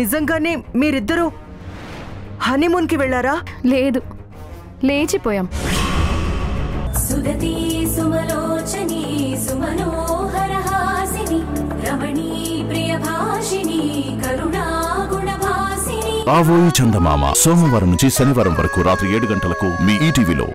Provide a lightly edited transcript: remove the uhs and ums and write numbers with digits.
నిజంగానే మీరిద్దరూ హనీమూన్ కి వెళ్ళారా? లేదు, లేచిపోయాం. సుగతి సుమలోచని సుమనోహర హాసిని రమణీ ప్రియభాషిని కరుణా గుణభాసిని. ఆవోయి చందమామ సోమవారం నుంచి శనివారం వరకు రాత్రి 7 గంటలకు మీ ఈటీవీలో.